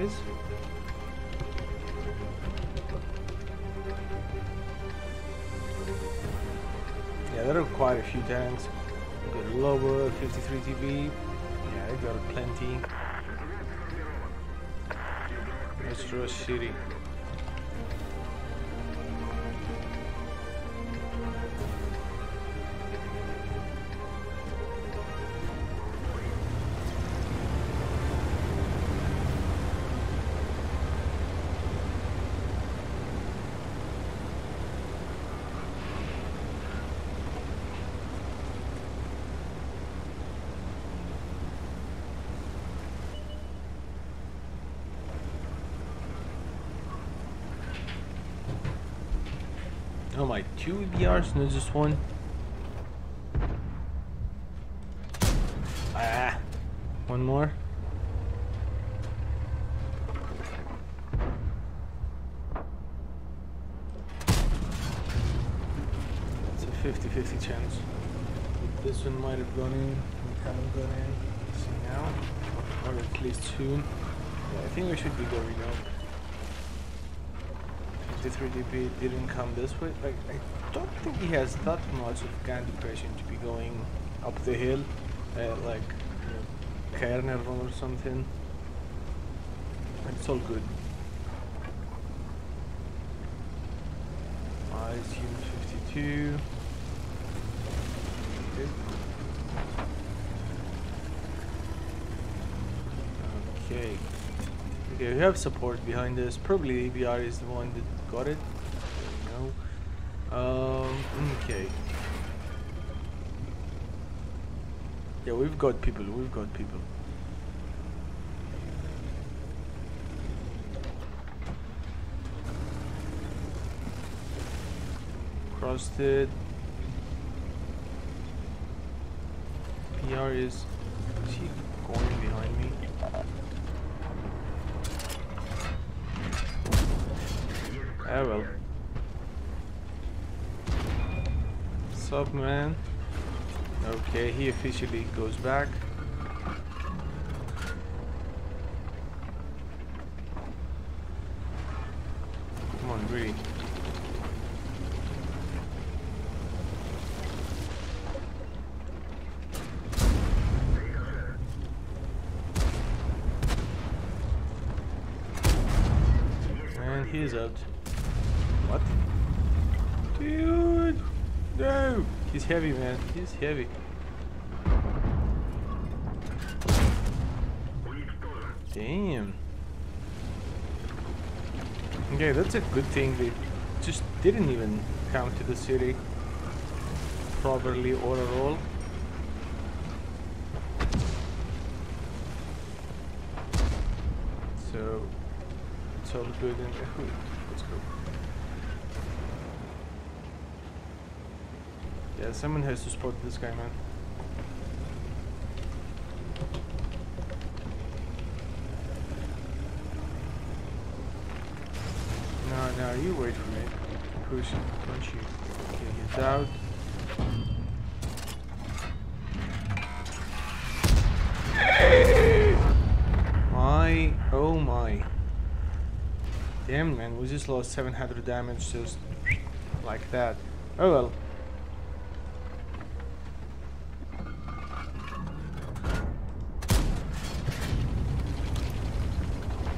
guys. Yeah, there are quite a few tanks. You got Loba, 53 TB. Yeah, you got plenty. Let's rush city. Oh my, two EBRs, no just one. Ah, one more. That's a 50-50 chance. This one might have gone in, haven't gone in. Let's see now, or at least soon. Yeah, I think we should be going now. 53 DP didn't come this way. Like, I don't think he has that much of gun depression to be going up the hill at like Carnival or something. It's all good. I assume 52. Okay. Okay, we have support behind us. Probably ABR is the one that got it. No. Okay. Yeah, we've got people. We've got people. Crossed it. PR is. She going behind me. I will. What's up, man? Okay, he officially goes back. Come on, really. And he's out. What? Dude! No! He's heavy, man. He's heavy. Damn. Okay, that's a good thing. They just didn't even come to the city properly or at all. So, it's all good and let's go. Yeah, someone has to spot this guy, man. No, you wait for me. Push, don't you? Okay, he's out. My, oh my. Damn, man, we just lost 700 damage just like that. Oh well.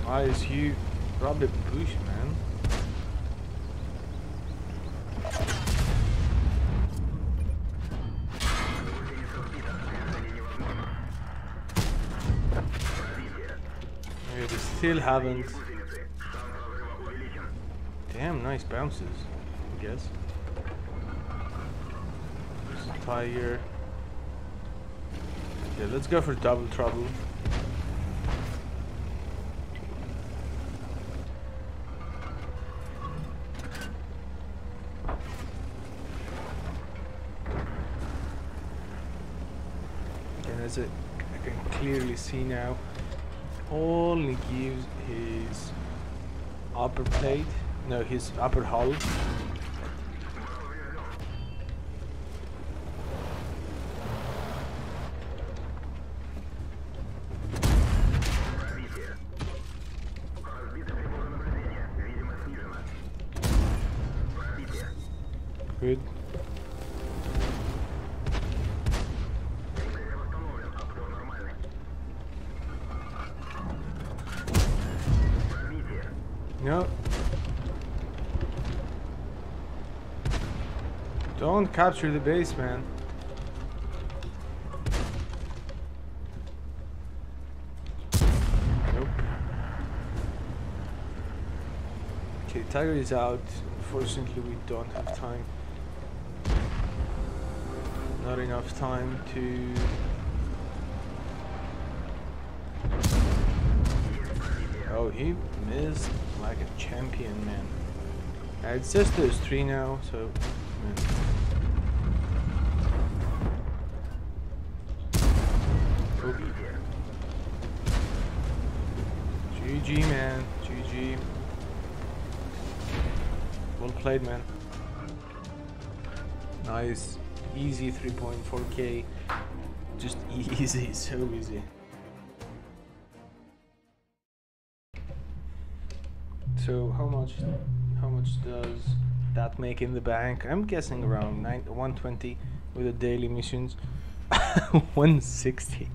Why is you probably push, man? Okay, they still haven't. Damn, nice bounces, I guess. There's a tire. Okay, let's go for double trouble. It, I can clearly see now, all he gives his upper plate, no, his upper hull. Good. No. Don't capture the base, man. Nope. Okay, Tiger is out. Unfortunately, we don't have time. Not enough time to... Oh, he missed like a champion, man. It's just those three now, so... Oh. GG, man. GG. Well played, man. Nice. Easy 3.4K. Just easy. So easy. So how much does that make in the bank? I'm guessing around 120 with the daily missions. 160.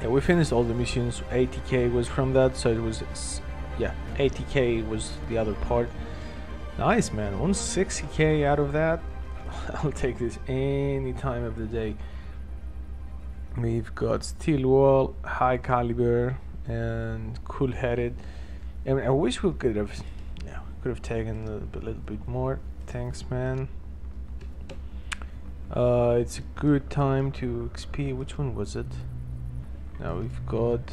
Yeah, we finished all the missions. 80K was from that, so it was, yeah, 80K was the other part. Nice, man. 160K out of that. I'll take this any time of the day. We've got steel wall, high caliber, and cool-headed. I mean, I wish we could have, yeah, could have taken a little bit more. Thanks, man. It's a good time to XP. Which one was it? Now we've got